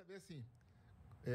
saber assim,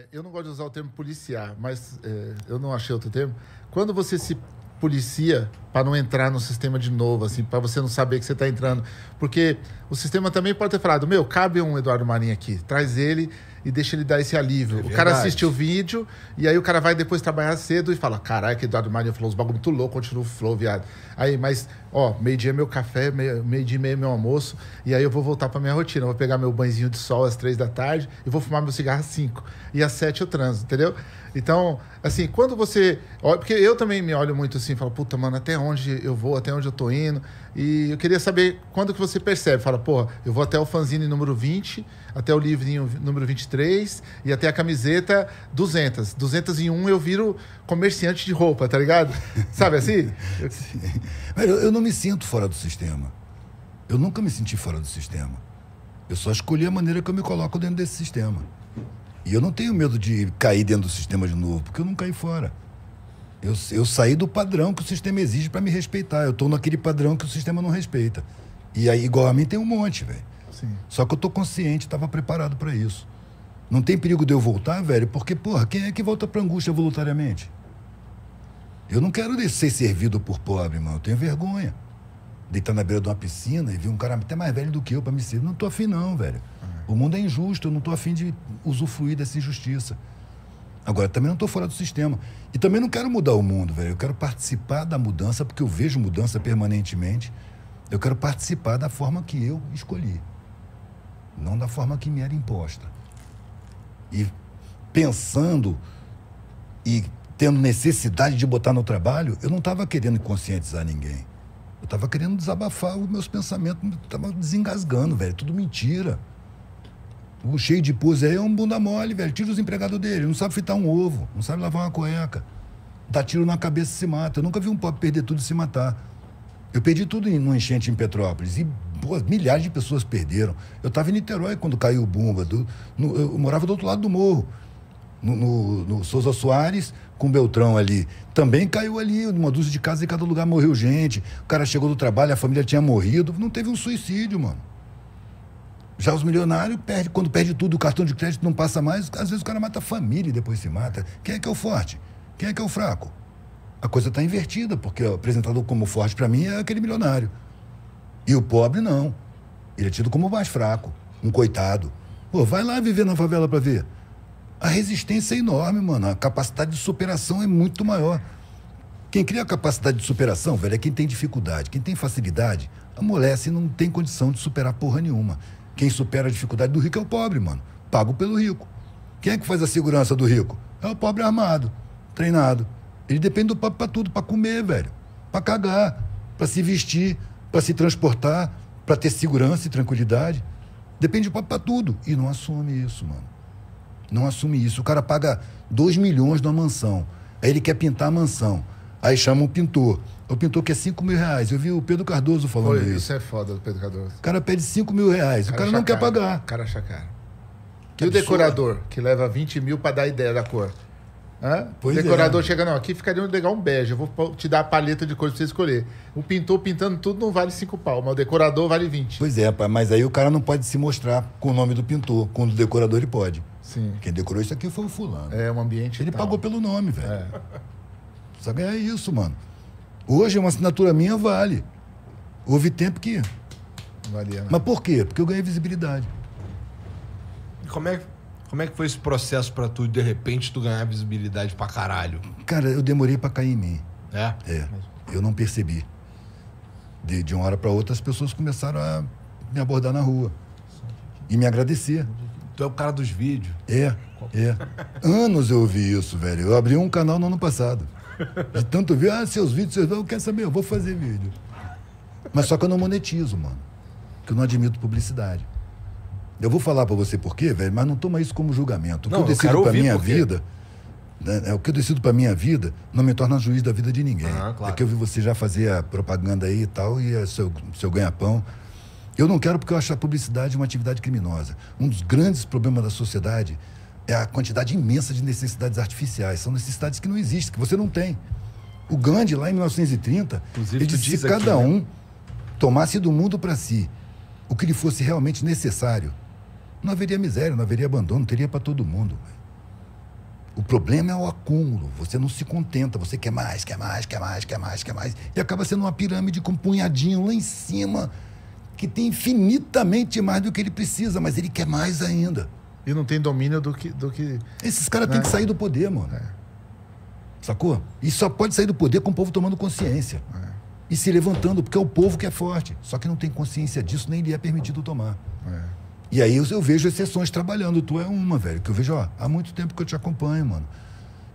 eu não gosto de usar o termo policiar, mas eu não achei outro termo. Quando você se policia para não entrar no sistema de novo, assim, para você não saber que você está entrando, porque o sistema também pode ter falado, meu, cabe um Eduardo Marinho aqui, traz ele e deixa ele dar esse alívio. É verdade. O cara assiste o vídeo e aí o cara vai depois trabalhar cedo e fala, caralho, que Eduardo Marinho falou uns bagulho muito louco, continua o flow, viado. Aí, mas, ó, meio-dia é meu café, meio-dia e meio é meu almoço, e aí eu vou voltar para minha rotina, eu vou pegar meu banhozinho de sol às 3 da tarde e vou fumar meu cigarro às 5, e às 7 eu transo, entendeu? Então, assim, quando você... Porque eu também me olho muito assim, falo, puta, mano, até onde eu vou, até onde eu tô indo. E eu queria saber quando que você percebe. Fala, porra, eu vou até o fanzine número 20, até o livrinho número 23 e até a camiseta 200. 201 eu viro comerciante de roupa, tá ligado? Sabe assim? Mas eu não me sinto fora do sistema. Eu nunca me senti fora do sistema. Eu só escolhi a maneira que eu me coloco dentro desse sistema. E eu não tenho medo de cair dentro do sistema de novo, porque eu não caí fora. Eu saí do padrão que o sistema exige para me respeitar. Eu estou naquele padrão que o sistema não respeita. E aí, igual a mim, tem um monte, velho. Só que eu estou consciente, estava preparado para isso. Não tem perigo de eu voltar, velho, porque, porra, quem é que volta para angústia voluntariamente? Eu não quero ser servido por pobre, mano. Eu tenho vergonha. Deitar na beira de uma piscina e ver um cara até mais velho do que eu para me servir. Não tô afim, não, velho. O mundo é injusto. Eu não tô afim de usufruir dessa injustiça. Agora, também não estou fora do sistema. E também não quero mudar o mundo, velho. Eu quero participar da mudança, porque eu vejo mudança permanentemente. Eu quero participar da forma que eu escolhi. Não da forma que me era imposta. E pensando e tendo necessidade de botar no trabalho, eu não estava querendo conscientizar ninguém. Eu estava querendo desabafar os meus pensamentos. Estava desengasgando, velho. Tudo mentira. O cheio de pus aí é um bunda mole, velho. Tira os empregados dele. Não sabe fritar um ovo. Não sabe lavar uma cueca. Dá tiro na cabeça e se mata. Eu nunca vi um pobre perder tudo e se matar. Eu perdi tudo num enchente em Petrópolis. E pô, milhares de pessoas perderam. Eu estava em Niterói quando caiu o bomba. Eu morava do outro lado do morro. No Souza Soares, com o Beltrão ali. Também caiu ali, uma dúzia de casas em cada lugar morreu gente. O cara chegou do trabalho, a família tinha morrido. Não teve um suicídio, mano. Já os milionários, quando perde tudo, o cartão de crédito não passa mais, às vezes o cara mata a família e depois se mata. Quem é que é o forte? Quem é que é o fraco? A coisa está invertida, porque o apresentado como forte para mim é aquele milionário. E o pobre não. Ele é tido como o mais fraco, um coitado. Pô, vai lá viver na favela para ver. A resistência é enorme, mano. A capacidade de superação é muito maior. Quem cria a capacidade de superação, velho, é quem tem dificuldade. Quem tem facilidade, amolece e não tem condição de superar porra nenhuma. Quem supera a dificuldade do rico é o pobre, mano. Pago pelo rico. Quem é que faz a segurança do rico? É o pobre armado, treinado. Ele depende do pobre pra tudo, pra comer, velho. Pra cagar, pra se vestir, pra se transportar, pra ter segurança e tranquilidade. Depende do pobre pra tudo. E não assume isso, mano. Não assume isso. O cara paga 2 milhões numa mansão. Aí ele quer pintar a mansão. Aí chama um pintor. O pintor quer 5 mil reais. Eu vi o Pedro Cardoso falando isso. Isso é foda do Pedro Cardoso. O cara pede 5 mil reais. O cara não quer pagar. O cara acha caro. E o decorador, que leva 20 mil para dar ideia da cor? Hã? O decorador chega, não, aqui ficaria legal um bege. Eu vou te dar a paleta de cores para você escolher. O pintor pintando tudo não vale 5 pau, mas o decorador vale 20. Pois é, mas aí o cara não pode se mostrar com o nome do pintor. Com o decorador ele pode. Sim. Quem decorou isso aqui foi o fulano. É, um ambiente ele pagou pelo nome, velho. É. Só ganhar isso, mano. Hoje uma assinatura minha vale. Houve tempo que... Valia, né? Mas por quê? Porque eu ganhei visibilidade. E como é que foi esse processo pra tu, de repente, tu ganhar visibilidade pra caralho? Cara, eu demorei pra cair em mim. É? É. Eu não percebi. De uma hora pra outra, as pessoas começaram a me abordar na rua. E me agradecer. Tu é o cara dos vídeos. É. Anos eu ouvi isso, velho. Eu abri um canal no ano passado. De tanto ver, seus vídeos, seus... Eu quero saber, eu vou fazer vídeo. Mas só que eu não monetizo, mano. Porque eu não admito publicidade. Eu vou falar pra você por quê, velho, mas não toma isso como julgamento. O que eu decido pra minha vida... O que eu decido pra minha vida não me torna juiz da vida de ninguém. Uhum, claro. É que eu vi você já fazer a propaganda aí e tal, e é seu ganha-pão. Eu não quero porque eu acho a publicidade uma atividade criminosa. Um dos grandes problemas da sociedade... é a quantidade imensa de necessidades artificiais. São necessidades que não existem, que você não tem. O Gandhi, lá em 1930, inclusive, ele disse que se cada um tomasse do mundo para si o que lhe fosse realmente necessário, não haveria miséria, não haveria abandono, teria para todo mundo. O problema é o acúmulo, você não se contenta, você quer mais, quer mais, quer mais, quer mais, quer mais, e acaba sendo uma pirâmide com um punhadinho lá em cima, que tem infinitamente mais do que ele precisa, mas ele quer mais ainda. E não tem domínio do que... Esses caras têm que sair do poder, mano. Sacou? E só pode sair do poder com o povo tomando consciência. E se levantando, porque é o povo que é forte. Só que não tem consciência disso, nem lhe é permitido tomar. E aí eu vejo exceções trabalhando. Tu é uma, velho, que eu vejo, ó, há muito tempo que eu te acompanho, mano.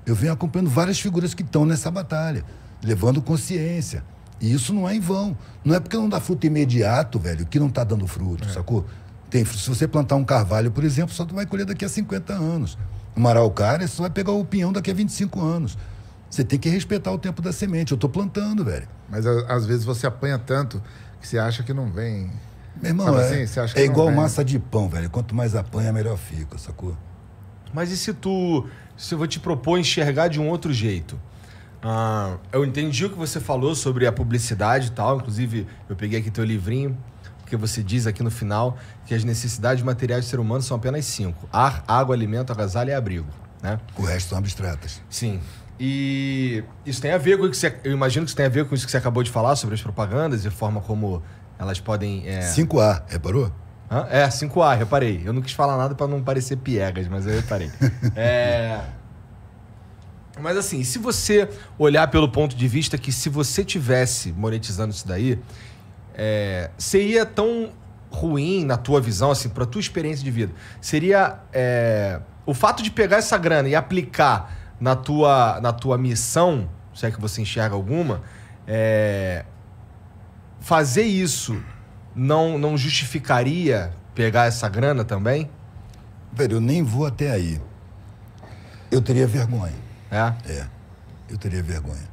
Eu venho acompanhando várias figuras que estão nessa batalha, levando consciência. E isso não é em vão. Não é porque não dá fruto imediato, velho, que não tá dando fruto, sacou? Se você plantar um carvalho, por exemplo, só tu vai colher daqui a 50 anos. Uma araucária, só vai pegar o pinhão daqui a 25 anos. Você tem que respeitar o tempo da semente. Eu tô plantando, velho. Mas às vezes você apanha tanto que você acha que não vem. Meu irmão, sabe assim? Você acha que é igual vem massa de pão, velho. Quanto mais apanha, melhor fica, sacou? Mas e se eu vou te propor enxergar de um outro jeito? Eu entendi o que você falou sobre a publicidade e tal. Inclusive, eu peguei aqui teu livrinho, porque você diz aqui no final que as necessidades materiais do ser humano são apenas 5. Ar, água, alimento, agasalho e abrigo, né? O resto são abstratas. Sim. E isso tem a ver com o que você... Eu imagino que isso tem a ver com isso que você acabou de falar sobre as propagandas e a forma como elas podem... 5A, reparou? Hã? 5A, reparei. Eu não quis falar nada para não parecer piegas, mas eu reparei. Mas assim, se você olhar pelo ponto de vista que se você tivesse monetizando isso daí, seria tão ruim na tua visão, assim, pra tua experiência de vida, seria o fato de pegar essa grana e aplicar na tua missão, se é que você enxerga alguma, fazer isso não justificaria pegar essa grana também? Velho, eu nem vou até aí. Eu teria vergonha. Eu teria vergonha.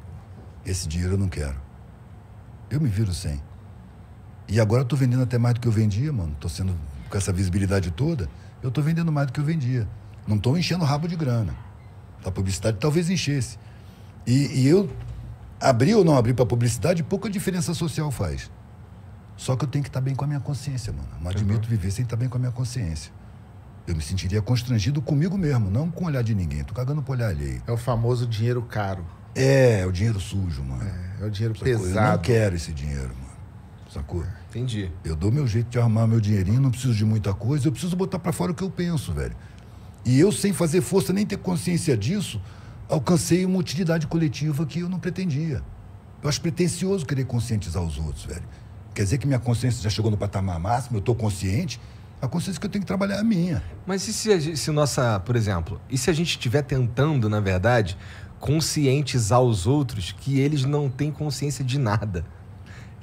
Esse dinheiro eu não quero. Eu me viro sem. E agora eu tô vendendo até mais do que eu vendia, mano. Tô sendo com essa visibilidade toda. Eu tô vendendo mais do que eu vendia. Não tô enchendo o rabo de grana. A publicidade talvez enchesse. E eu abrir ou não abrir pra publicidade, pouca diferença social faz. Só que eu tenho que estar bem com a minha consciência, mano. Não admito viver sem estar bem com a minha consciência. Eu me sentiria constrangido comigo mesmo, não com o olhar de ninguém. Tô cagando pro olhar alheio. É o famoso dinheiro caro. É o dinheiro sujo, mano. É o dinheiro pesado. Eu não quero esse dinheiro, mano. Sacou? Entendi. Eu dou meu jeito de arrumar meu dinheirinho, não preciso de muita coisa, eu preciso botar pra fora o que eu penso, velho. E eu, sem fazer força, nem ter consciência disso, alcancei uma utilidade coletiva que eu não pretendia. Eu acho pretencioso querer conscientizar os outros, velho. Quer dizer que minha consciência já chegou no patamar máximo, eu tô consciente... A consciência que eu tenho que trabalhar é a minha. Mas e se nossa, por exemplo, e se a gente estiver tentando, na verdade, conscientizar os outros que eles não têm consciência de nada?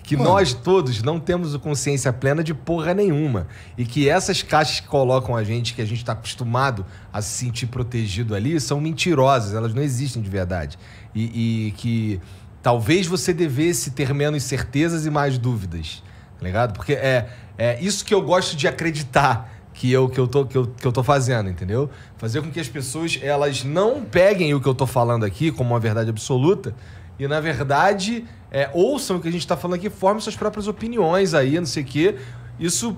Que mano, nós todos não temos consciência plena de porra nenhuma. E que essas caixas que colocam a gente, que a gente está acostumado a se sentir protegido ali, são mentirosas, elas não existem de verdade. E que talvez você devesse ter menos certezas e mais dúvidas. Ligado? Porque é isso que eu gosto de acreditar que eu tô fazendo, entendeu? Fazer com que as pessoas, elas não peguem o que eu tô falando aqui como uma verdade absoluta e, na verdade, ouçam o que a gente tá falando aqui, formem suas próprias opiniões aí, não sei o quê. Isso,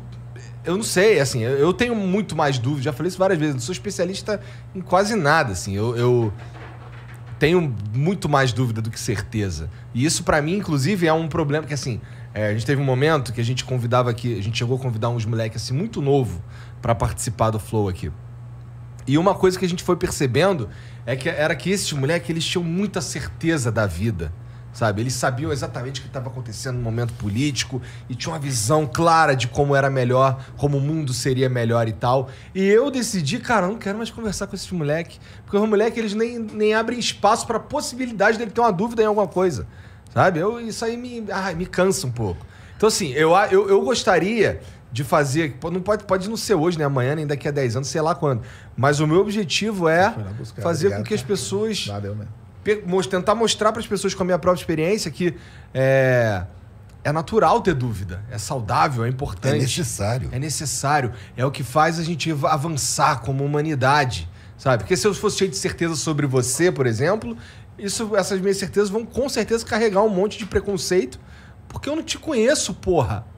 eu não sei, assim, eu tenho muito mais dúvidas, já falei isso várias vezes, não sou especialista em quase nada, assim, eu tenho muito mais dúvida do que certeza. E isso, pra mim, inclusive, é um problema que, assim... a gente teve um momento que a gente convidava aqui... A gente chegou a convidar uns moleques assim, muito novo para participar do Flow aqui. E uma coisa que a gente foi percebendo era que esses moleques, eles tinham muita certeza da vida, sabe? Eles sabiam exatamente o que estava acontecendo no momento político e tinham uma visão clara de como era melhor, como o mundo seria melhor e tal. E eu decidi, cara, eu não quero mais conversar com esses moleques. Porque os moleques, eles nem abrem espaço para a possibilidade dele ter uma dúvida em alguma coisa. Sabe? Isso aí me cansa um pouco. Então, assim, eu gostaria de fazer... Pode não ser hoje, né? Amanhã, nem daqui a 10 anos, sei lá quando. Mas o meu objetivo é fazer com que as pessoas... Valeu, né? Tentar mostrar para as pessoas com a minha própria experiência que é natural ter dúvida. É saudável, é importante. É necessário. É necessário. É o que faz a gente avançar como humanidade, sabe? Porque se eu fosse cheio de certeza sobre você, por exemplo... Essas minhas certezas vão com certeza carregar um monte de preconceito, porque eu não te conheço, porra.